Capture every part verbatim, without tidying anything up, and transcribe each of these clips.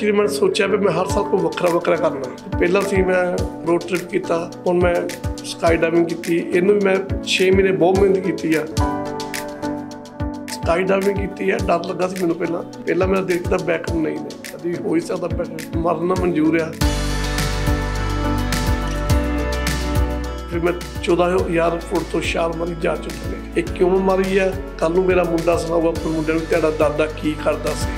Actually मैंने सोचा भी मैं हर साल को वक्रा वक्रा करना। पहला सी मैं रोड ट्रिप किया, हुण मैं स्काई डाइविंग की। इनू भी मैं छे महीने बहुत मेहनत की है। स्काई डाइविंग की है, डर लगा सी मैनूं पहला पहला मैं देखता बैकअप नहीं है, कभी हो ही सकता बैकअप, मरना मंजूर है। फिर मैं चौदह हज़ार फुट तो शार मारी जा चुकी है। एक क्यों मारी है, कल नूं मेरा मुंडा सुनाऊगा अपने मुंडे नूं तेरा दादा की करता सी।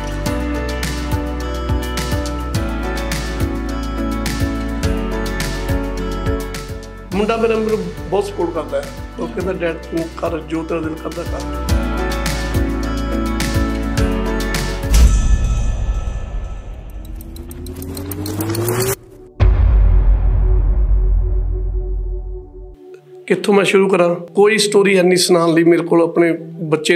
मुंडा मेरा मेरे बहुत सपोर्ट करता है, वो कहता डैड तू कर जो तेरा दिल करता कर। कित्थों मैं शुरू करा, कोई स्टोरी है नहीं सुनाने लई मेरे को अपने बच्चे।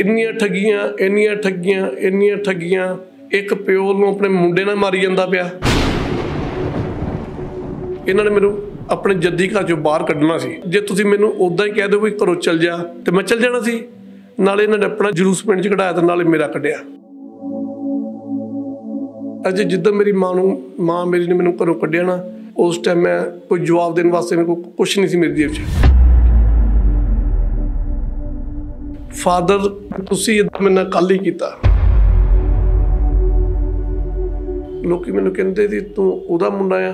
इन्नियां ठगियां इन्नियां ठगियां इन्नियां ठगियां, एक प्यो नूं अपने मुंडे नाल मारी जांदा पिया। इन्हां ने मैनूं अपने जद्दी घर चों बाहर कड्ढना सी। जे तुसीं मैनूं उदां ही कह दो भी घरों चल जा ते मैं चल जाना सी। नाले इन्हां ने अपना जलूस पिंड च कढाया ते नाले मेरा कढिया। अज जिद्दां मेरी मां नूं मां मेरी ने मैनूं घरों कढिया ना, उस टाइम मैं कोई जवाब देने वास्ते मेरे को कुछ नहीं सी मेरे जेब च। फादर तुसी इदां मैंने कल ही किया। लोग मैनूं कहंदे सी तू उहदा मुंडा आ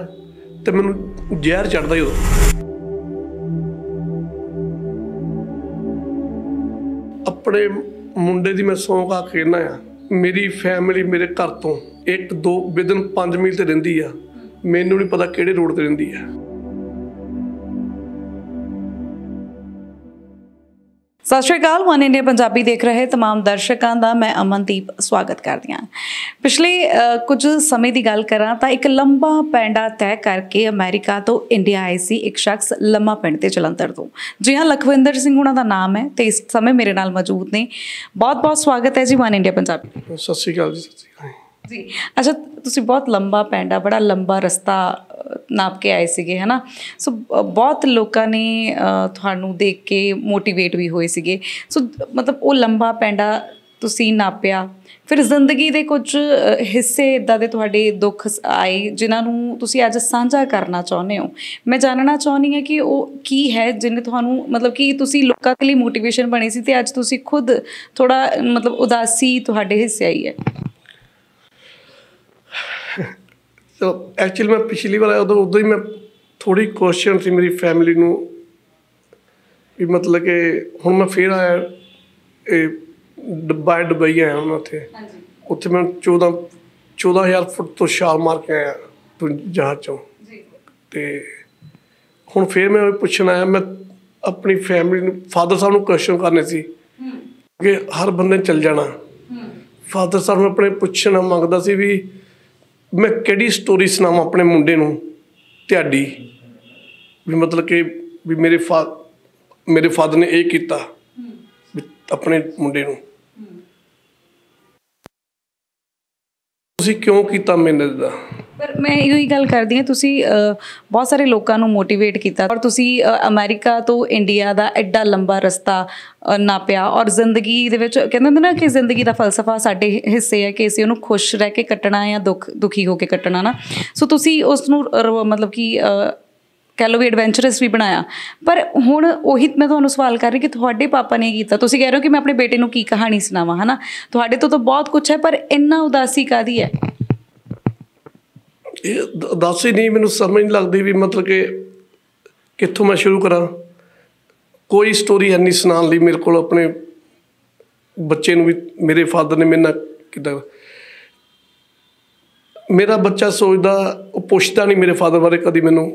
ते मैनूं जहर चढ़दा ही उदों। अपने मुंडे की मैं सौंक आ कहना आ, मेरी फैमिली मेरे घर तो एक दो विदिन पांच मील ते रहिंदी आ। मैनू नहीं पता किहड़े रोड ते रहिंदी है। सत श्री अकाल, वन इंडिया पंजाबी देख रहे तमाम दर्शकों का मैं अमनदीप स्वागत करती हाँ। पिछले कुछ समय की गल करा तो एक लंबा पैंडा तय करके अमेरिका तो इंडिया आए सी एक शख्स लम्मा पिंड से जलंधर तो। जी हाँ, लखविंदर सिंह उन्होंने नाम है तो इस समय मेरे नाल मौजूद ने। बहुत बहुत स्वागत है जी वन इंडिया पंजाबी। सत श्री अकाल जी। सत श्री अकाल जी। अच्छा, तुसीं बहुत लंबा पैंडा बड़ा लंबा रस्ता नाप के आए सीगे, है ना। सो बहुत लोगों ने तुहानू देख के मोटिवेट भी होए सीगे। सो मतलब वो लंबा पैंडा तुसीं नापिया, फिर जिंदगी के कुछ हिस्से इदा दे तुहाडे दुख आए जिन्होंने तुसीं अज सांझा करना चाहुंदे हो। मैं जानना चाहुंदी हाँ कि वो की है जिन्हें तुहानू मतलब कि तुसीं लोकां के लिए मोटिवेशन बने सी ते अज तुसीं खुद थोड़ा मतलब उदासी तुहाडे हिस्से आई है। तो एक्चुअली मैं पिछली बार उदों उदों ही मैं थोड़ी क्वेश्चन थी मेरी फैमिली नूं भी, मतलब कि हुण मैं फिर आया डब्बा डुबई आया। हूँ उत्थे उत्थे मैं चौदह चौदह हज़ार फुट तो छाल मार के आया जहाज़ चों। ते हुण फिर मैं पुछण आया, मैं अपनी फैमिली फादर साहब नूं क्वेश्चन करने सी कि हर बंदे चल जाना। फादर साहब ने अपने पुछण मंगदा सी भी मैं किहड़ी स्टोरी सुनाव अपने मुंडे नूं तुहाडी, भी मतलब कि भी मेरे फा मेरे फादर ने यह किया अपने मुंडे नूं। तुसीं क्यों किया मैंने दा? पर मैं यही गल करदी हाँ, तुसीं बहुत सारे लोगों को मोटिवेट किया और तुसीं अमेरिका तो इंडिया का एडा लंबा रस्ता नापिया और जिंदगी दे विच कहंदे ना कि जिंदगी का फलसफा साडे हिस्से है कि असीं उहनूं खुश रह के कट्टना या दुख दुखी होकर कट्टना ना। सो तुसीं उस नूं मतलब कि कह लो भी एडवेंचरस भी बनाया। पर हुण ओही मैं तुहानूं सवाल कर रही कि तुहाडे पापा ने कीता, तुसीं कह रहे हो कि मैं अपने बेटे नूं की कहानी सुनावां, है ना। तुहाडे तो तो बहुत कुछ है, पर इन्ना उदासी कादी है? ये उदासी नहीं, मैनूं समझ नहीं लगती भी मतलब कि कित्थों मैं शुरू करा। कोई स्टोरी है नहीं सुनाने लई मेरे को अपने बच्चे नूं भी, मेरे फादर ने मेरे नाल किदां। मेरा बच्चा सोचदा पुछदा नहीं मेरे फादर बारे, कभी मैनूं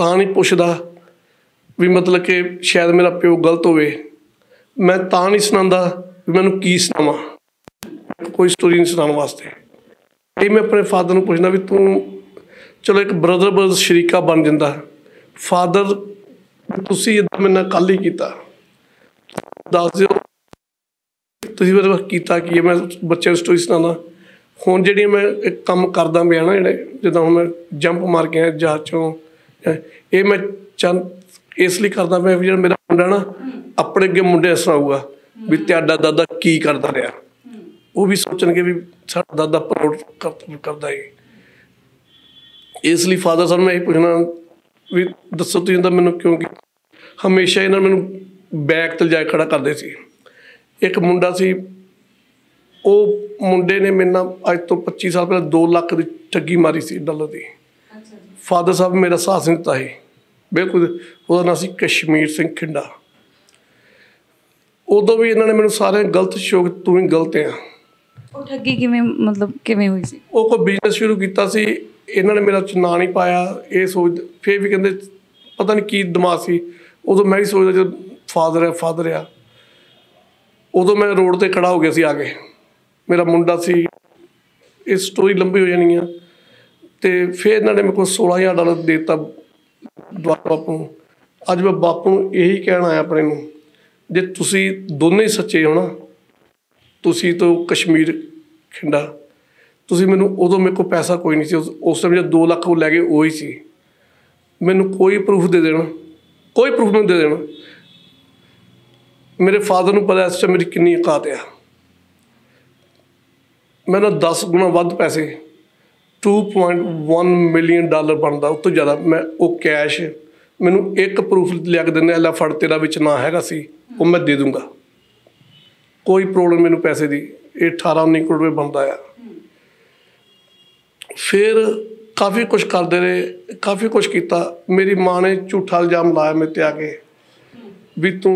तां नहीं पुछदा भी मतलब कि शायद मेरा प्यो गलत होवे। मैं तां नहीं सुनांदा भी मैनूं की सुनावां, कोई स्टोरी नहीं सुनाउण वास्ते। ये मैं अपने फादर नूं पुछदा भी तूं चलो एक ब्रदर ब्रदर शरीका बन जांदा। फादर तुसीं इदां मैनूं कल ही कीता, दस दिओ तुसीं मेरे वास्ते कीता की। मैं बच्चे नूं स्टोरी सुनांदा। हुण जिहड़ी मैं एक कम करदा पिया ना, जिहड़े जिद्दां हुण मैं जंप मार के आया जहाज़ चों, ये मैं चंद इसलिए करदा पिया जिहड़ा मेरा मुंडा ना अपने अगे मुंडे सुनाऊगा भी तुहाडा दादा की करदा रहा। वो भी सोचने भी साढ़ा दादा प्राउड करता है। इसलिए फादर साहब मैं यही पूछना भी दसो तो इनका मैं, क्योंकि हमेशा इन्होंने मैं बैक तल जाए खड़ा करते सी। एक मुंडा सी, वो मुंडे ने मेरे नाल अज तो पच्ची साल पहले दो लाख की ठगी मारी सी डॉलर की। फादर साहब मेरा साथ नहीं दिता है बिल्कुल। वो नाम सी कश्मीर सिंह खिंडा। उदों भी इन्होंने मैंने सारे गलत शौक तू ही गलत है। वो ठगी किवें मतलब किवें हुई सी? वो कोई बिजनेस शुरू किया सी, इन्होंने मेरा ना नहीं पाया, ये सोच फिर भी कहते पता नहीं की दिमाग सी। उदों मैं भी सोचता जब फादर है फादर आ। उदों मैं रोड पर खड़ा हो गया सी आगे, मेरा मुंडा सी। ये स्टोरी लंबी हो जानी है। तो फिर इन्होंने मेरे को सोलह हज़ार डॉलर देता द्वारा बापू। अज मैं बापू यही कहना है अपने जे तुसी दोनों ही सच्चे हो ना, तुसी तो कश्मीर खिंडा, तुसी मैनू उदों मेरे को पैसा कोई नहीं सी उस टाइम, जो दो लाख वो लै गए वो ही सी। मैनू कोई प्रूफ दे देना, कोई प्रूफ नहीं दे देना। मेरे फादर नू पता इस टाइम मेरी कितनी औकात है। मैं ना दस गुणा वध पैसे two point one million dollar बनता उस तो ज़्यादा मैं वो कैश मैनू एक प्रूफ लिया के देने ला फड़ तेरा विच ना हैगा सी, वो मैं दे दूँगा। कोई प्रॉब्लम मैनू पैसे दी। ये अठारह उन्नी करोड़ रुपये बनता है। फिर काफ़ी कुछ करते रहे, काफ़ी कुछ किया। मेरी माँ ने झूठा इल्जाम लाया मेरे ते आके भी तू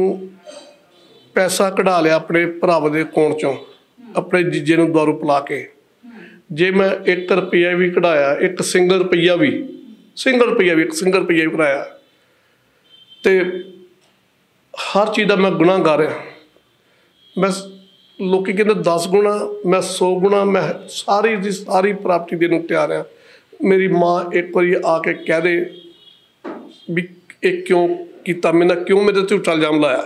पैसा कढ़ा लिया अपने भराव के अकाउंट चों अपने जीजे नूं दारू पिला के। जे मैं एक रुपया भी कढ़ाया, एक सिंगल रुपया भी सिंगल रुपया भी एक सिंगल रुपया भी कढ़ाया। तो हर चीज़ का मैं गुनाहगार हाँ। मैं लोग कहते दस गुणा, मैं सौ गुणा, मैं सारी की सारी प्राप्ति देने तैयार हाँ। मेरी माँ एक बारी आके कह दे भी एक क्यों किया मैंने, क्यों मेरे झूठा इल्जाम लाया।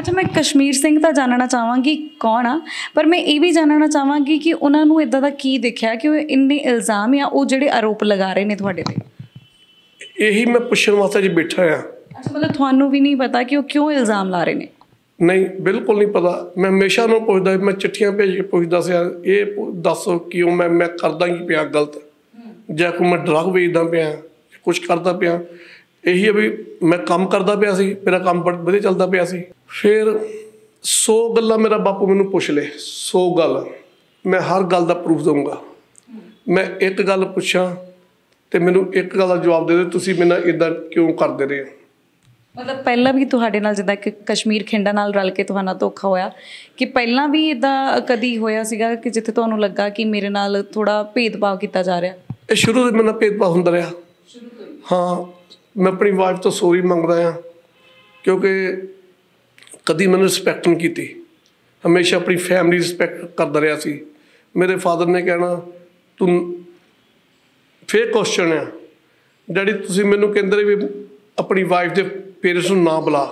अच्छा, मैं कश्मीर सिंह का जानना चाहवांगी कौन आ, पर मैं ये भी जानना चाहवांगी कि उन्होंने इदा का की देखा कि इन्ने इल्जाम या वो जोड़े आरोप लगा रहे हैं थोड़े पे। यही मैं पूछने वास्ते जी बैठा हाँ। अच्छा, मतलब थानू भी नहीं पता कि वो क्यों इल्जाम ला रहे हैं? नहीं, बिल्कुल नहीं पता। मैं हमेशा उन्होंने पुछदा, मैं चिट्ठियां भेज के पुछदा सी ये दसो क्यों मैं मैं करदा ही पिया गलत, जां कोई मैं ड्रग वेचदा पिया, कुछ करदा पिया। यही अभी मैं काम करता पाया सी, मेरा काम वधिया चलता पाया सी। फिर सौ गल्लां मेरा बापू मैनू पुछ ले, सौ गल मैं हर गल का प्रूफ दूंगा। मैं एक गल पुछां तो मैनू एक गल का जवाब दे दे तुसीं मेरे नाल इदां क्यों करदे रहे। मतलब पहला भी तुहाडे नाल जिद्दां कि कश्मीर खिंडा नाल रल के तुहानू धोखा होया कि पहला भी इदां कदी होया सीगा कि जिथे तुहानू लगा कि मेरे नाल थोड़ा भेदभाव किया जा रहा? ये शुरू तो मेरे नाल भेदभाव हुंदा रहा। हाँ, मैं अपनी वाइफ तो सॉरी मंगता हाँ क्योंकि कभी मैंने रिस्पैक्ट नहीं की, हमेशा अपनी फैमिली रिस्पैक्ट करता रहा सी। मेरे फादर ने कहना तू फिर क्वेश्चन है डैडी तुसी मैनू कहते भी अपनी वाइफ के पेरेंट्स ना बुला,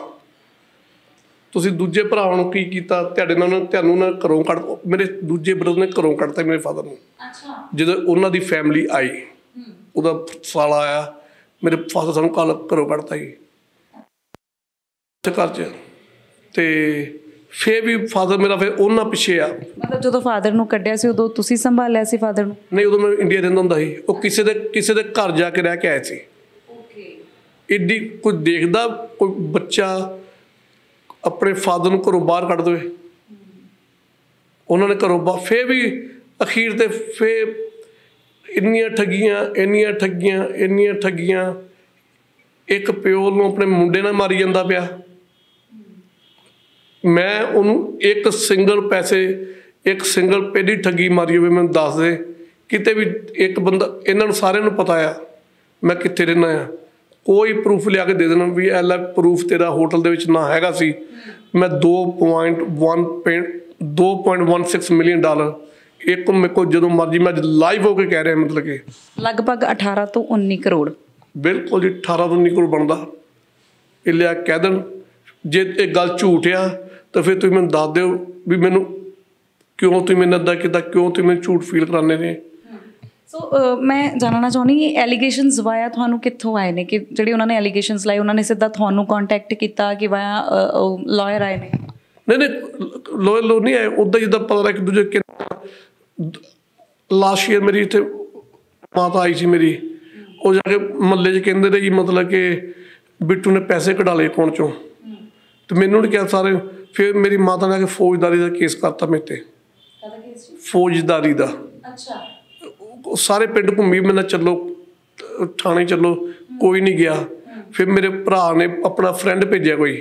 तुसी दूजे भरावां नूं की कीता, तुहाडे नाल तुहानूं ना घरों कढ। मेरे दूजे ब्रदर ने घरों कढता मेरे फादर नूं। अच्छा। जदों उन्हां दी फैमिली आई, उहदा साला आया, मेरे फादर साहब कल घरों कढ़ता ही घर च। तो फिर भी फादर मेरा फिर उन्होंने पिछे आ। मतलब जो तो फादर नूं कढ़िया सी उदों तुसीं संभालिया सी फादर नूं? नहीं, उदों मैं इंडिया रहिंदा हुंदा सी। वो किसी दे किसी दे घर जाके रह के आए सी। एड्डी कोई देखदा कोई बच्चा अपने फादर नूं घरों बाहर कढ़ दे। उन्होंने घरों बाहर फिर भी अखीर ते फिर इन्नियां ठगियां इन्नियां ठगियां इन्नियां ठगियां। एक प्यो नूं अपने मुंडे नाल मारी जांदा पिया, मैं उन्होंने एक सिंगल पैसे एक सिंगल पेडी ठगी मारी होवे मैं दस दे किते भी। एक बंदा इन्हां नूं सारिआं नूं पता आ मैं कित्थे रहना आ, कोई प्रूफ लिया के दे देना भी एला प्रूफ तेरा होटल दे विच ना हैगा सी। मैं दो पॉइंट वन दो point one six million dollar एक मेरे को जो मर्जी मैं लाइव होके कह रहा मतलब कि लगभग अठारह तो उन्नी करोड़। बिल्कुल जी, अठारह तो उन्नी करोड़ बनता। ये लिया कह देन जे एक गल झूठ आ तो फिर तुम मैं दस दो भी मैनू क्यों तुम मैंने इदा किया, क्यों तुम मैंने झूठ फील कराने ने। सो so, uh, मैं जानना चाहनी एलीगेशनस वाया थानू कित्थों आए ने कि जिहड़े उन्होंने एलीगेशनस लाए उन्होंने सीधा थानू कॉन्टैक्ट किया कि वाया लॉयर आए ने? नहीं नहीं लोहे लो नहीं आए उदा जिदा पता लग एक दूजे के। लास्ट ईयर मेरी इतने माता आई थी मेरी और जाके महल्ले च कहते रहे मतलब कि बिट्टू ने पैसे कटा ले कौन चो तो मैनू नहीं क्या सारे। फिर मेरी माता ने आके फौजदारी का केस करता मेरे ते फौजदारी का। अच्छा। सारे पिंड घूमी मैंने चलो थाने चलो कोई नहीं गया। फिर मेरे भरा ने अपना फ्रेंड भेजा कोई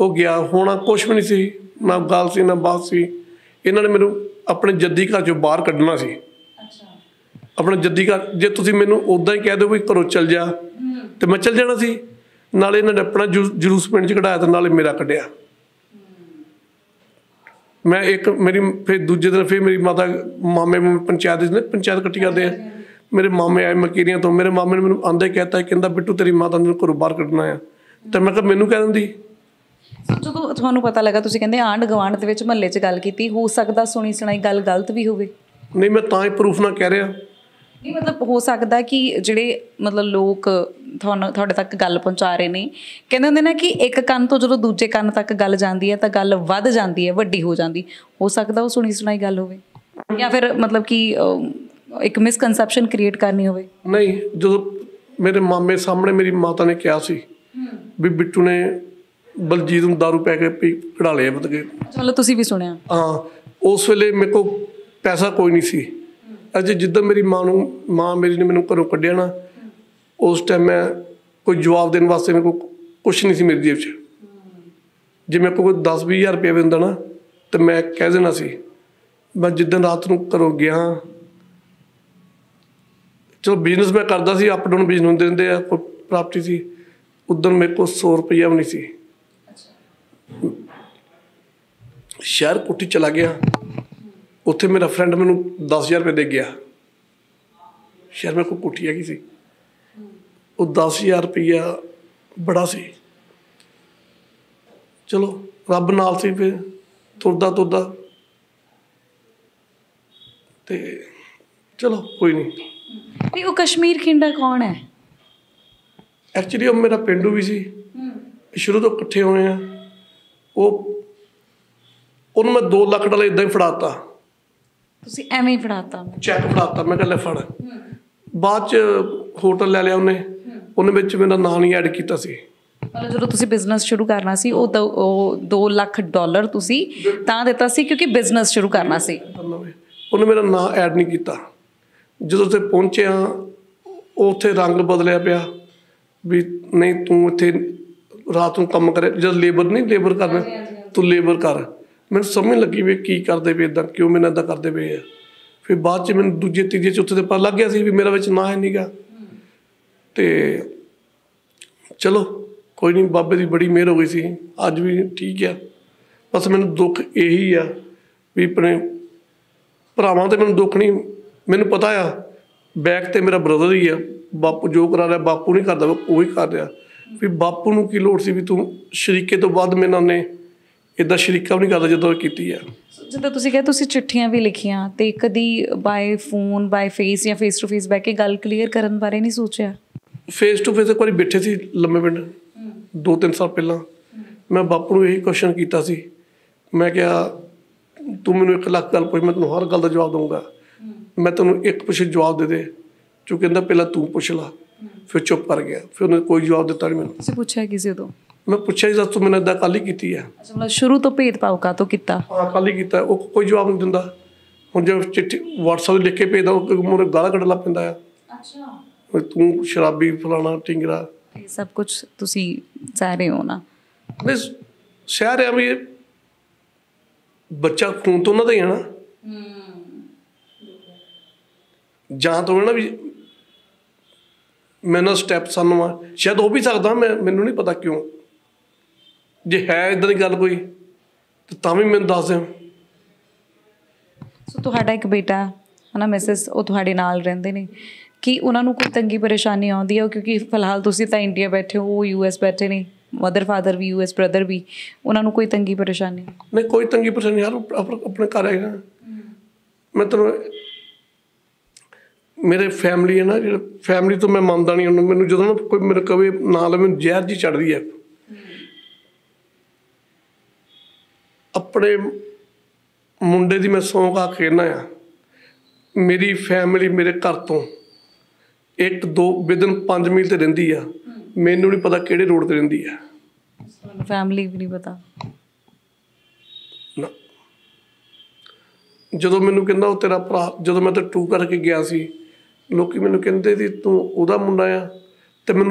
वो गया होना कुछ भी नहीं सी ना गल सी ना बात सी। इन्होंने मैनू अपने जद्दी घर चो बाहर कढ़ना सी। अपने जद्दी घर जे तुसीं मैनू उदां ही कह दो घरों चल जा तो मैं चल जाना सी। नाले इन्होंने अपना जू जलूस पिंड च कढ़ाया तो नाले मेरा कढ़िया। मैं एक मेरी फिर दूजे दिन फिर मेरी माता मामे पंचायत पंचायत कट्ठी करते हैं। मेरे मामे आए मकीरिया तो मेरे मामे ने मैंने आंदे कहता है कहता बिट्टू तेरी माता ने घरों बाहर कढ़ना है तो मैं कहा मैनू कह दी। जो थानू पता लगा तुसीं कहंदे आंढ गवांढ दे विच महल्ले च गल कीती हो सकदा सुनी सुनाई गल गलत भी होवे। नहीं मैं तां ही प्रूफ ना कह रहा नहीं मतलब हो सकदा कि जिहड़े मतलब लोग थानू तुहाडे तक गल पहुंचा रहे ने कहंदे हुंदे ना कि एक कान तो जदों दूजे कान तक गल जांदी है तां गल वध जांदी है वड्डी हो जांदी। हो सकदा ओह सुनी सुनाई गल होवे या फिर मतलब कि एक मिसकंसैप्शन क्रिएट करनी होवे। नहीं जो मेरे मामे सामने मेरी माता ने कहा सी भी बिट्टू ने बलजीत नूं दारू पै के कढ़ा लिया मतलब कि चलो तुसीं भी सुनिया। हाँ उस वेले मेरे को पैसा कोई नहीं सी। अजे जिद्दां मेरी माँ नूं माँ मेरी ने मैनूं घरों कढ़िया ना उस टाइम मैं कोई जवाब देने वास्ते मेरे को कुछ नहीं सी मेरी जेब च। जे मेरे को कोई दस भी हज़ार रुपया भी हुंदा ना तो मैं कह देना सी। मैं जिद्दां रात नूं घरों गया चलो बिजनेस मैं करता सी अप डाउन बिजनेस होंदे रहिंदे आ कोई प्राप्ति सी उदन मेरे को सौ रुपया भी नहीं सी। शहर कुटी चला गया उत्थे मेरा फ्रेंड मैनू दस हज़ार रुपये दे गया। शहर मेरे को कुटी हैगी सी वो दस हज़ार रुपया बड़ा सी। चलो रब नाल सी फिर तुरदा तुरदा ते चलो कोई नहीं। वो कश्मीर खिंडा कौन है? एक्चुअली वो मेरा पेंडू भी सी शुरू तो इकट्ठे हुए हैं। वो उन्हें मैं दो लाख डाले इदा ही फड़ाता एवें ही फड़ाता चैक फड़ाता मैं कल फड़ बाद च होटल ले लिया उन्हें उन्हें बिच मेरा नाम नहीं ऐड किया सी। मतलब जो तुसी बिजनेस शुरू करना सी वो दो, दो लाख डॉलर तुसी तां दिता सी क्योंकि बिजनेस शुरू करना सी। उन्हें मेरा नाम ऐड नहीं किया। जो उसे पहुंचे हाँ उत्थे रंग बदलिया पिया भी नहीं तू इत्थे रात को कम करे जब लेबर नहीं लेबर करना तू लेबर कर। मैं समझ लगी भी की करते पे इदा क्यों मैंने इदा करते पे है। फिर बाद च मैंने दूजे तीजे चौथे से पता लग गया सी भी मेरा बच्चा ना है नहीं गा तो चलो कोई नहीं बाबे की बड़ी मेहर हो गई सी अज भी ठीक है। बस मैं दुख यही है भी अपने भरावां ते मैं दुख नहीं मैंने पता आ बैक तो मेरा ब्रदर ही है बापू जो करा रहा बापू नहीं करता वो ही कर रहा भी बापू नूं की लोड़ सी भी तू शरीके तो बाद में इन्होंने इदा शरीका भी नहीं करता जो की है। जिदा तुसीं कहा तुसीं चिट्ठियां भी लिखिया तो कभी बाय फोन बाय फेस या फेस टू फेस बह के गल क्लीयर करन बारे नहीं सोचा? फेस टू फेस एक बार बैठे सी लम्बे पिंड दो तीन साल पहला मैं बापू नूं यही क्वेश्चन किया सी। मैं क्या तू मैनूं एक लाख गल पुछ मैं तैनूं हर गल का जवाब दूंगा मैं तैनूं एक पुछ जवाब दे दे तू कहंदा पहला तू पुछ ला फिर चुप कर गया। फिर उन्हें कोई जवाब दिता नहीं मैंने। तुसीं पूछा किसे तो? मैं पूछा ही दस तू मैंने इदा कल ही की है। अच्छा मतलब शुरू तो भेदभाव का तो किता? हाँ कल ही किता वो कोई जवाब नहीं दिंदा। हुण जो चिट्ठी व्हाट्सएप लिख के भेजदा वो मुरे गालां कढ ला पैंदा है। अच्छा तू शराबी फलाना टिंगरा ये सब कुछ तुसीं सह रहे हो ना? नहीं सह रहे भी बच्चा खून तो उन्हां दा ही है ना जां तो है ना भी मैं ना स्टैप सानू शायद हो भी सकता मैं मैनू नहीं पता क्यों। जे है इदां दी गल कोई तो तां भी मैनू दस दें। सो तुहाडा एक बेटा है ना मिसेस वो तुहाडे नाल रहिंदे ने कि उन्हां नूं कोई तंगी परेशानी आउंदी है क्योंकि फिलहाल तुसीं तां इंडिया बैठे हो वो यू एस बैठे ने मदर फादर भी यू एस ब्रदर भी उन्हां नूं कोई तंगी परेशानी? नहीं कोई तंगी परेशानी यार अपने घर है ना मैं तेनूं मेरे फैमिली है ना जो फैमिली तो मैं मानता नहीं हूँ। मैं जो ना कोई मेरे कवे नाल मैं जहर जी चढ़ रही है अपने मुंडे की मैं सौंक आ कहना आ, मेरी फैमिली मेरे घर तो एक दो विदिन पांच मील से रही है, मैनू नहीं पता कि रोड पर रही है, फैमिली भी नहीं पता ना। जो मैनू कहना तेरा भरा, जो मैं तो टू करके गया सी, लोग मैनू कहते थे तू ओहदा मुंडा आ, तो मैं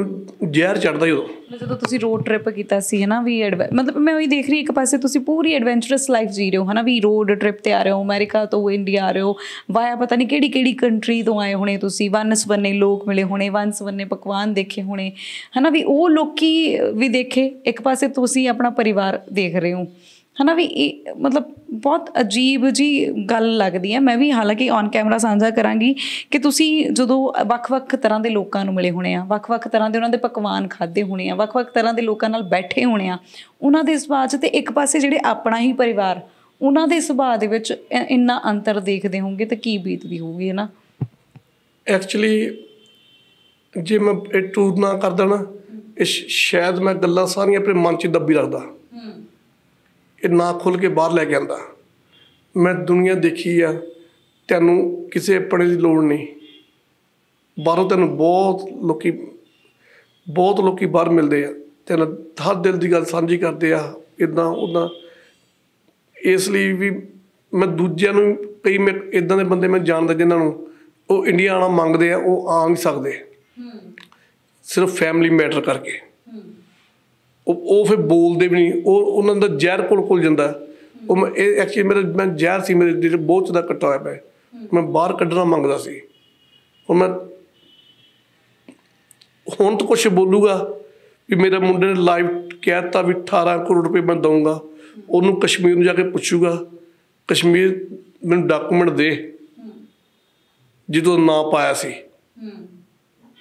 जहर चढ़ता ही उदो। जो तुम रोड ट्रिप किया सी है ना, भी मतलब मैं वही देख रही हूँ, एक पासे तुम पूरी एडवेंचरस लाइफ जी रहे हो है ना, भी रोड ट्रिप ते आ रहे हो, अमेरिका तो इंडिया आ रहे हो, वाया पता नहीं किहड़ी किहड़ी कंट्री तो आए होने, तुम वन सवन्ने लोग मिले होने, वन सवन्ने पकवान देखे होने है ना, भी वो लोग भी देखे, एक पासे तुम अपना परिवार देख रहे हो है ना, भी मतलब बहुत अजीब जी गल लगती है। मैं भी हालांकि ऑन कैमरा साझा करांगी कि तुसीं जदों वख-वख तरह के लोगों नूं मिले होने आ, वख-वख तरह के उन्हां दे पकवान खाधे होने आ, वख-वख तरह के लोगों नाल बैठे होने आ, उन्हां दे सुभाव च, ते एक पासे जिहड़े अपना ही परिवार उन्हां दे सुभाव दे विच इन्ना अंतर देखदे होंगे ते की बीतदी होगी है ना। एक्चुअली जे मैं इह टूर ना करदा ना, शायद मैं गल्लां सारियां अपने मन च दबी रखदा, ना खुल के बाहर लैके आता। मैं दुनिया देखी है, तेनों किसी अपने की लड़ नहीं, बाहरों तेनों बहुत लोग बहुत लोग बाहर मिलते हैं, तेन हर दिल की गल साझी करते हैं, इदा उदा। इसलिए भी मैं दूजे कई मैं इदा के बंदे मैं जानता जिन्होंने वो इंडिया आना मांगते हैं, वो आ नहीं सकते सिर्फ फैमिली मैटर करके, वो फिर बोलते भी नहीं, वो उन्होंने जहर घुल घुल जाता। वो मैं एक्चुअली मेरा मैं जहर से मेरे दिल बहुत ज़्यादा कट्टा होया पाया, मैं बाहर कढ़ना मांगता सी। और मैं हुण तो कुछ बोलूँगा कि मेरे मुंडे ने लाइव कहता भी अठारह करोड़ रुपये मैं दूँगा, उन्होंने कश्मीर में जाके पूछूगा कश्मीर मैनूं डाकूमेंट दे जिदों ना पाया सी,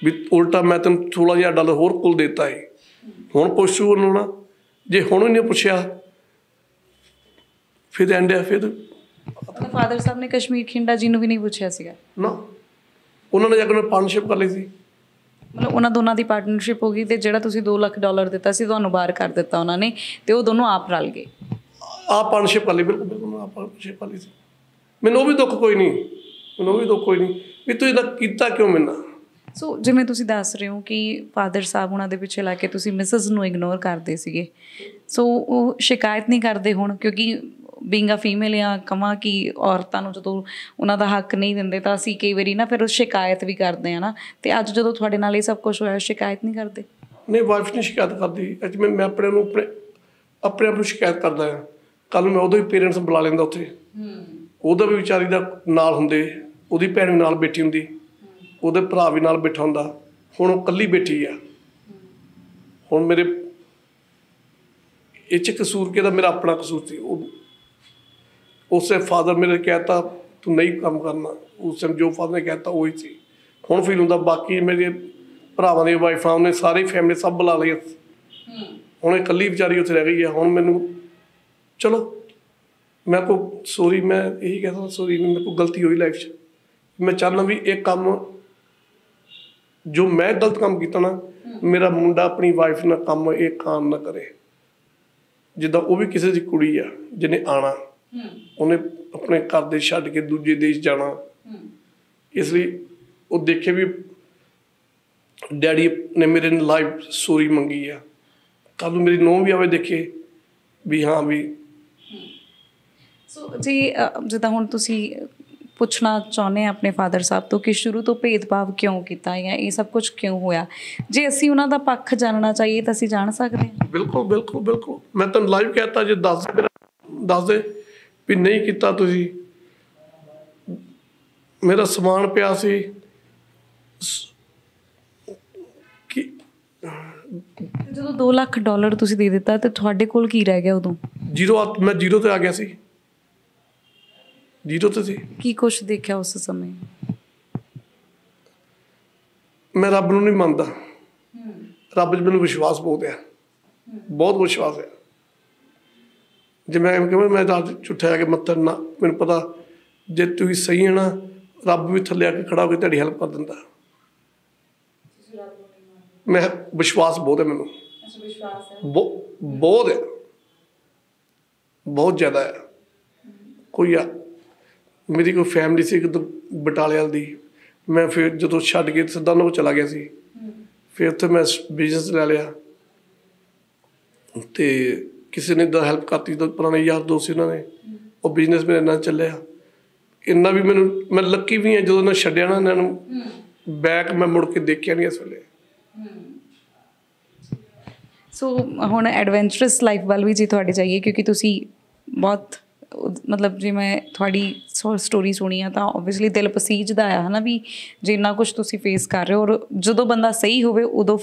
भी उल्टा मैं तैनूं सोलह हज़ार डॉलर होर कुल देता है। ਹੁਣ ਪੁੱਛੂ ਉਹਨੂੰ ਨਾ, ਜੇ ਹੁਣ ਉਹਨੇ ਪੁੱਛਿਆ ਫਿਰ ਐਂਡ ਆ। ਫਿਰ ਆਪਣੇ ਫਾਦਰ ਸਾਹਿਬ ਨੇ ਕਸ਼ਮੀਰ ਖਿੰਡਾ ਜੀ ਨੂੰ ਵੀ ਨਹੀਂ ਪੁੱਛਿਆ ਸੀਗਾ ਨਾ, ਉਹਨਾਂ ਨੇ ਜਾ ਕੇ ਪਾਰਟਨਰਸ਼ਿਪ ਕਰ ਲਈ ਸੀ, ਮਤਲਬ ਉਹਨਾਂ ਦੋਨਾਂ ਦੀ ਪਾਰਟਨਰਸ਼ਿਪ ਹੋ ਗਈ, ਤੇ ਜਿਹੜਾ ਤੁਸੀਂ ਦੋ ਲੱਖ ਡਾਲਰ ਦਿੱਤਾ ਸੀ ਤੁਹਾਨੂੰ ਬਾਹਰ ਕਰ ਦਿੱਤਾ ਉਹਨਾਂ ਨੇ, ਤੇ ਉਹ ਦੋਨੋਂ ਆਪ ਰਲ ਗਏ, ਆਪ ਪਾਰਟਨਰਸ਼ਿਪ ਕਰ ਲਈ, ਬਿਲਕੁਲ ਬਿਲਕੁਲ ਆਪ ਪਾਰਟਨਰਸ਼ਿਪ ਕਰ ਲਈ ਸੀ। ਮੈਨੂੰ ਉਹ ਵੀ ਦੁੱਖ ਕੋਈ ਨਹੀਂ, ਮੈਨੂੰ ਉਹ ਵੀ ਦੁੱਖ ਕੋਈ ਨਹੀਂ ਵੀ ਤੂੰ ਇਹਦਾ ਕੀਤਾ ਕਿਉਂ ਮੈਨਾਂ। ਸੋ ਜਿਵੇਂ ਤੁਸੀਂ ਦੱਸ ਰਹੇ ਹੋ ਕਿ ਫਾਦਰ ਸਾਹਿਬ ਉਹਨਾਂ ਦੇ ਪਿੱਛੇ ਲਾ ਕੇ ਤੁਸੀਂ ਮਿਸਿਸ ਨੂੰ ਇਗਨੋਰ ਕਰਦੇ ਸੀਗੇ, ਸੋ ਉਹ ਸ਼ਿਕਾਇਤ ਨਹੀਂ ਕਰਦੇ ਹੁਣ, ਕਿਉਂਕਿ ਬੀਂਗ ਆ ਫੀਮੇਲ ਆ ਕਮਾ ਕਿ ਔਰਤਾਂ ਨੂੰ ਜਦੋਂ ਉਹਨਾਂ ਦਾ ਹੱਕ ਨਹੀਂ ਦਿੰਦੇ ਤਾਂ ਅਸੀਂ ਕਈ ਵਾਰੀ ਨਾ ਫਿਰ ਉਹ ਸ਼ਿਕਾਇਤ ਵੀ ਕਰਦੇ ਆ ਨਾ, ਤੇ ਅੱਜ ਜਦੋਂ ਤੁਹਾਡੇ ਨਾਲ ਇਹ ਸਭ ਕੁਝ ਹੋਇਆ ਸ਼ਿਕਾਇਤ ਨਹੀਂ ਕਰਦੇ? ਨਹੀਂ, ਵਾਈਫ ਨਹੀਂ ਸ਼ਿਕਾਇਤ ਕਰਦੀ। ਅੱਜ ਮੈਂ ਮੈਂ ਆਪਣੇ ਨੂੰ ਆਪਣੇ ਆਪਣੇ ਆਪ ਨੂੰ ਸ਼ਿਕਾਇਤ ਕਰਦਾ ਆ, ਕੱਲ ਨੂੰ ਮੈਂ ਉਹਦੇ ਵੀ ਪੇਰੈਂਟਸ ਬੁਲਾ ਲੈਂਦਾ ਉੱਥੇ, ਉਹਦਾ ਵੀ ਵਿਚਾਰੀ ਦਾ ਨਾਲ ਹੁੰਦੇ, ਉਹਦੀ ਭੈਣ ਨਾਲ ਬੈਠੀ ਹੁੰਦੀ, ਉਹਦੇ ਭਰਾ ਵੀ ਨਾਲ ਬੈਠਾ ਹੁੰਦਾ, ਹੁਣ ਉਹ ਇਕੱਲੀ ਬੈਠੀ ਆ। ਹੁਣ ਮੇਰੇ ਇਹ ਚ ਕਸੂਰ ਕਿਹਦਾ? ਮੇਰਾ ਆਪਣਾ ਕਸੂਰ ਸੀ। ਉਹ ਉਸੇ ਫਾਦਰ ਮੇਰੇ ਕਹਿਤਾ ਤੂੰ ਨਹੀਂ ਕੰਮ ਕਰਨਾ, ਉਸ ਟਾਈਮ ਜੋ ਫਾਦਰ ਨੇ ਕਹਿਤਾ ਉਹੀ ਸੀ। ਹੁਣ ਫੀਲ ਹੁੰਦਾ ਬਾਕੀ ਮੇਰੇ ਭਰਾਵਾਂ ਦੇ ਵਾਈਫਾਂ ਉਹਨੇ ਸਾਰੀ ਫੈਮਿਲੀ ਸਭ ਬੁਲਾ ਲਈ, ਹੁਣ ਇਹ ਇਕੱਲੀ ਵਿਚਾਰੀ ਉੱਥੇ ਰਹਿ ਗਈ ਆ। ਹੁਣ ਮੈਨੂੰ ਚਲੋ ਮੈਂ ਕੋਈ ਸੋਰੀ, ਮੈਂ ਇਹੀ ਕਹਿ ਸੋਰੀ ਮੇਰੇ ਕੋਲ ਗਲਤੀ ਹੋਈ ਲਾਈਫ 'ਚ। मैं चाहना भी एक काम जो मैं गलत काम किया ना, मेरा मुंडा अपनी वाइफ ना काम एक काम ना करे, जिदा वो भी किसी की कुड़ी आ जिन्हें आना, उन्हें अपने घर दे छड्ड के दूजे देश जाना। इसलिए वो देखे भी डैडी ने मेरे लाइफ सॉरी मंगी है, कल मेरी नूंह भी आवे देखे भी हाँ भी। सो जी जिदा हुण तुसीं ਪੁੱਛਣਾ ਚਾਹੁੰਦੇ ਹਾਂ ਆਪਣੇ ਫਾਦਰ ਸਾਹਿਬ ਤੋਂ ਕਿ ਸ਼ੁਰੂ ਤੋਂ ਭੇਦਭਾਵ ਕਿਉਂ ਕੀਤਾ ਜਾਂ ਇਹ ਸਭ ਕੁਝ ਕਿਉਂ ਹੋਇਆ, ਜੇ ਅਸੀਂ ਉਹਨਾਂ ਦਾ ਪੱਖ ਜਾਣਨਾ ਚਾਹੀਏ ਤਾਂ ਅਸੀਂ ਜਾਣ ਸਕਦੇ ਹਾਂ। ਬਿਲਕੁਲ ਬਿਲਕੁਲ ਬਿਲਕੁਲ, ਮੈਂ ਤੁਹਾਨੂੰ ਲਾਈਵ ਕਹਿਤਾ ਜੇ ਦੱਸ ਦੱਸ ਦੇ ਵੀ ਨਹੀਂ ਕੀਤਾ ਤੁਸੀਂ। ਮੇਰਾ ਸਮਾਨ ਪਿਆ ਸੀ ਕਿ ਜਦੋਂ ਦੋ ਲੱਖ ਡਾਲਰ ਤੁਸੀਂ ਦੇ ਦਿੱਤਾ ਤੇ ਤੁਹਾਡੇ ਕੋਲ ਕੀ ਰਹਿ ਗਿਆ ਉਦੋਂ? ਜ਼ੀਰੋ। ਮੈਂ ਜ਼ੀਰੋ ਤੇ ਆ ਗਿਆ ਸੀ, जीरो तो थी। की कुछ देखा उस समय? मैं रब नूं नहीं मानता, रब च मैनूं विश्वास बहुत है, बहुत विश्वास है। जे मैं कह मैं रात झुठा जाके मत्था ना, मैनूं पता जे तुसीं सही है ना, रब भी थल्ले आके खड़ा होकर तुहाडी हैल्प कर दिंदा। मैं विश्वास बहुत है, मैनूं बहुत है, बहुत ज़्यादा है। कोई आ, मेरी कोई फैमिली से तो बटाले दी, मैं फिर जो छड्ड के सीधा उन्होंने चला गया सी, फिर उत्थे मैं बिजनेस लै लिया तो किसी ने इदा हैल्प करती, तो पुराने यार दोस्त इन्होंने और बिजनेस मेरा इन्ना चलिया। इन्ना भी मैनू मैं लक्की भी हाँ जो इन्होंने छड्डिया ना, इन्होंने बैक मैं मुड़ के देखिया नहीं इस वेले। सो हुण एडवेंचरस लाइफ वाल भी जी थोड़ी चाहिए क्योंकि तुसी बहुत मतलब जी मैं थोड़ी स्टोरी सुनी है तो ओबियसली दिल पसीजदा है है ना भी जे इन्ना कुछ तुसी फेस कर रहे हो और जो बंदा सही होवे उदो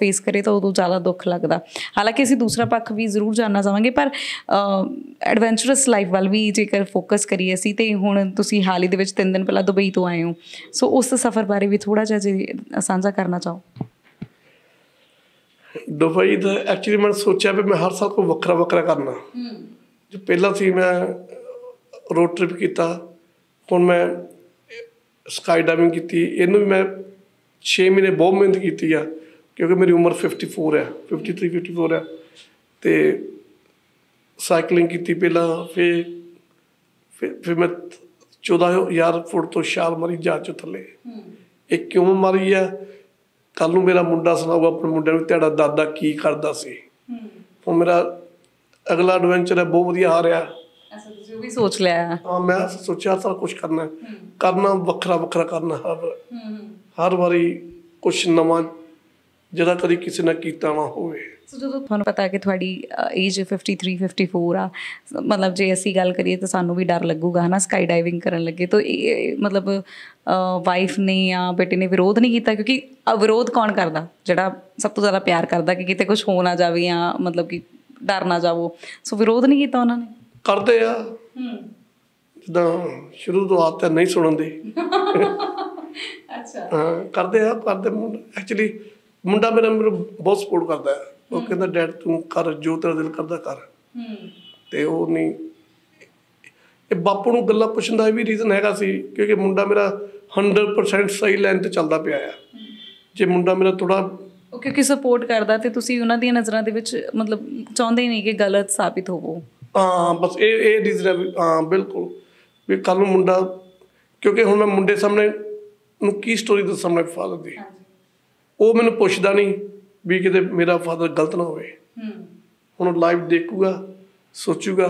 फेस करे तो उदो ज़्यादा दुख लगता। हालांकि असी दूसरा पक्ष भी जरूर जानना चाहांगे पर एडवेंचरस लाइफ वाल भी जेकर फोकस करिए असी ते हुण तुसी हाल ही दे विच तीन दिन पहला दुबई तो आए हो, सो उस सफ़र बारे भी थोड़ा जिहा जी साझा करना चाहो। दुबई तो एक्चुअली मैंने सोचा भी मैं हर साल को वक्रा वक्रा करना, जो पहला सी मैं रोड ट्रिप किया, हुण मैं स्काई डाइविंग की, इनू भी मैं छे महीने बहुत मेहनत की है क्योंकि मेरी उम्र फिफ्टी फोर है फिफ्टी थ्री फिफ्टी फोर है। तो साइकलिंग की पहला फिर फिर फिर मैं चौदह हज़ार फुट तो छाल मारी जहाज चो थले, एक क्यों मारी है कल नूं मेरा मुंडा सुनाऊगा अपने मुंडे नूं तेरा दादा की करदा सी। हुण मेरा अगला एडवेंचर है बहुत वधिया आ रहा। अच्छा तुसीं भी सोच लिया? हाँ मैं सोचा सारा कुछ करना है, करना वखरा वखरा करना, हर हर वारी कुछ नवा जिहड़ा कदी किसी ने कीता ना होवे। सो जो तुहानूं पता है कि तुहाडी age fifty three fifty four आ, मतलब जे असी गल करिए तो सानूं भी डर लगूगा है ना स्काई डाइविंग करन लगे तो ए, मतलब वाइफ ने या बेटे ने विरोध नहीं किया क्योंकि विरोध कौन करता जिहड़ा सब तो ज़्यादा प्यार करता कि कितने कुछ हो ना जावे या मतलब कि डर ना जावो। सो विरोध नहीं किया उन्होंने, करते आ जिदा शुरू तो आदत नहीं सुनन दी। अच्छा हाँ करते आ करते। एक्चुअली मुंडा मेरा मेरे बहुत सपोर्ट करता है, वो कहता डैड तू कर जो तेरा दिल करता कर, तो वो नहीं बापू नूं गल्लां पुछण दा भी रीजन हैगा सी क्योंकि मुंडा मेरा हंड्रड परसेंट सही लाइन ते चलदा पिया आ। जे मुंडा मेरा थोड़ा क्योंकि सपोर्ट करता तो तुसीं उन्हां दी नज़रां दे विच मतलब चाहुंदे ही नहीं कि गलत साबित होवो। हाँ बस ये ये रीजन है। हाँ बिल्कुल भी कल नूं मुंडा क्योंकि हुण मैं मुंडे सामने नूं की स्टोरी दस्सां अपने फादर दी, वो मैनूं पुछदा नहीं भी कि मेरा फादर गलत ना होवे। हुण लाइव देखूगा सोचूगा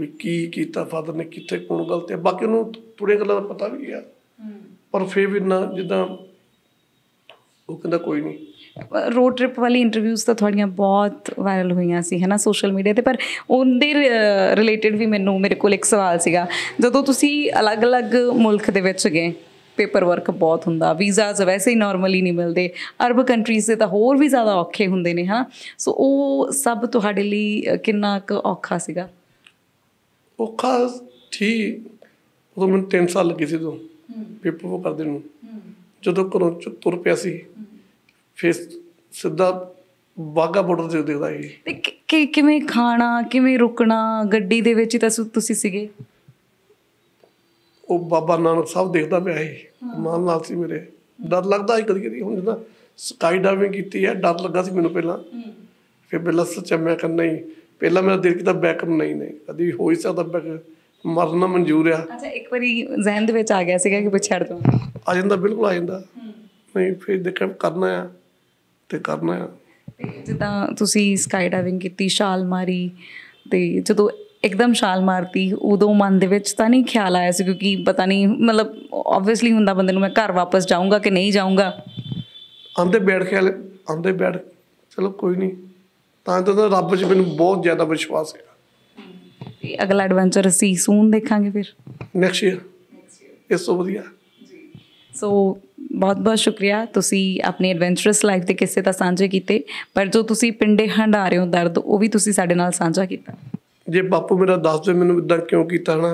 भी की कीता फादर ने कितने कौन गलत है, बाकी उन्होंने थोड़िया गल्लां दा पता भी है पर फिर भी ना जिद्दां वो कहंदा कोई नहीं। रोड ट्रिप वाली इंटरव्यूज़ तो थोड़ियाँ बहुत वायरल हुई सी है ना सोशल मीडिया पर, उनके रिलेटिड भी मैनूं मेरे को एक सवाल सीगा जदों तुसीं अलग अलग मुल्क दे विच गए पेपर वर्क बहुत हुंदा, वीज़ाज वैसे ही नॉर्मली नहीं मिलते, अरब कंट्रीज़ से तो होर भी ज़्यादा औखे हुंदे ने है ना, सो वो सब तुहाडे लई किन्ना औखा सीगा? औखा ठीक उदों मैनूं तीन साल लगे सी उदों पेपर वो करदे नूं, जदों घरों चो तुर पिया सी फिर सीधा वाघा बॉर्डर ते दिखदा है ते कि किवें खाना किवें रुकना गड्डी दे विच तां तुसीं सीगे। ਉਹ ਬਾਬਾ ਨਾਨਕ ਸਾਹਿਬ ਦੇਖਦਾ ਪਿਆ ਸੀ ਮਾਨ ਨਾਲ ਸੀ ਮੇਰੇ, ਡਰ ਲੱਗਦਾ ਸੀ ਕਦੀ ਕਦੀ। ਹੁਣ ਜਦੋਂ ਸਕਾਈ ਡਾਈਵਿੰਗ ਕੀਤੀ ਹੈ ਡਰ ਲੱਗਾ ਸੀ ਮੈਨੂੰ ਪਹਿਲਾਂ, ਫਿਰ ਪਹਿਲਾਂ ਸੱਚਾ ਮੈਂ ਕਰਨਾ ਹੀ ਪਹਿਲਾਂ ਮੇਰਾ ਦਿਲ ਕੀਤਾ ਬੈਕ ਨਹੀਂ ਨਹੀਂ ਕਦੀ ਹੋ ਹੀ ਸਕਦਾ ਬੈਕ ਮਰਨਾ ਮਨਜ਼ੂਰ ਆ। ਅੱਛਾ ਇੱਕ ਵਾਰੀ ਜ਼ਹਿਨ ਦੇ ਵਿੱਚ ਆ ਗਿਆ ਸੀਗਾ ਕਿ ਪਿੱਛੇ ਹਟ ਤੋਂ ਆ ਜਾਂਦਾ? ਬਿਲਕੁਲ ਆ ਜਾਂਦਾ ਨਹੀਂ, ਫਿਰ ਦੇਖ ਕਰਨਾ ਆ ਤੇ ਕਰਨਾ ਆ। ਜਿੱਦਾਂ ਤੁਸੀਂ ਸਕਾਈ ਡਾਈਵਿੰਗ ਕੀਤੀ ਛਾਲ ਮਾਰੀ ਤੇ ਜਦੋਂ एकदम छाल मारती उदों मन दे विच तां नहीं ख्याल आया सी क्योंकि पता नहीं मतलब ओबियसली हुंदा बंदे नूं मैं घर वापस जाऊँगा कि नहीं जाऊँगा? आंदे बैठ ख्याल आंदे बैठ चलो कोई नहीं तां तां रब च मैनूं बहुत ज़्यादा विश्वास है। अगला एडवेंचर असीं सून देखांगे फिर नेक्स्ट ईयर इस तो वधिया। सो बहुत बहुत शुक्रिया तुसी अपनी एडवेंचरस लाइफ के किस्से तां सांझे कीते पर जो तुसी पिंडे हंडा रहे हो दर्द वो भी तुसी साडे नाल सांझा कीता। जे बापू मेरा दस दे मैनूं इदां क्यों कीता ना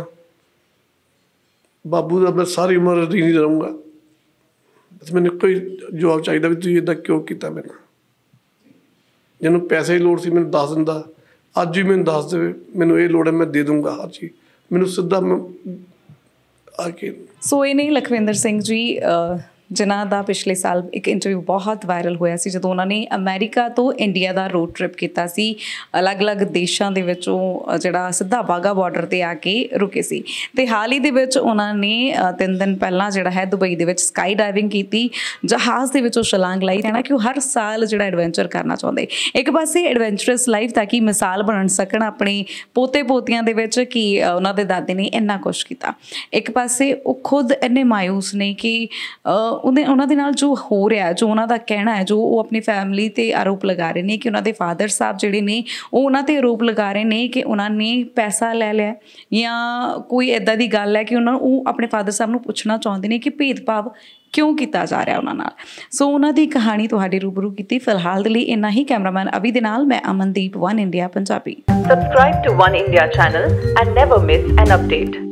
बाबू दा मैं सारी उम्र ऋणी रहूँगा, बस मैनूं इक्को ही जवाब चाहिदा भी तुसीं इदां क्यों कीता। मैनूं जिन्नूं पैसे की लोड़ सी मैनूं दस दिंदा, अज भी मैनूं दस देवे मैनूं ये लोड़ है मैं दे दूँगा हर चीज़ मैनूं सीधा मैं आके। सो इह नहीं लखविंदर सिंह जी जिन्हां दा पिछले साल एक इंटरव्यू बहुत वायरल होया सी जदों उन्होंने अमेरिका तो इंडिया का रोड ट्रिप किया सी, अलग अलग देशों के विचों जिहड़ा सीधा बाघा बॉर्डर ते आके रुके सी। ते हाल ही दे विच उन्होंने तीन दिन पहला जिहड़ा है दुबई दे विच स्काई डाइविंग की, जहाज़ के विचों छलांग लाई, कहना कि हर साल जिहड़ा एडवेंचर करना चाहते, एक पासे एडवेंचरस लाइफ ताकि मिसाल बन सकन अपने पोते पोतियां दे विच कि उन्हां दे दादे ने इन्ना कुछ कीता, एक पासे वो खुद इन्ने मायूस ने कि उन्हां दे नाल जो हो रहा है, जो उन्हां दा कहना है, जो वो अपनी फैमिली ते आरोप लगा रहे ने कि उन्हां दे फादर साहब जिहड़े ने वो उन्हां ते आरोप लगा रहे ने कि उन्हां ने पैसा लै लिया या कोई इदां दी गल है कि उन्हां नूं अपने फादर साहब नूं पुछना चाहुंदे ने कि भेदभाव क्यों किया जा रहा है उन्होंने। सो उन्होंने की कहानी तुहाडे रूबरू की। फिलहाल के लिए इन्ना ही। कैमरामैन अभी दे नाल मैं Amandeep, one India Punjabi. Subscribe to one India channel and never miss an update.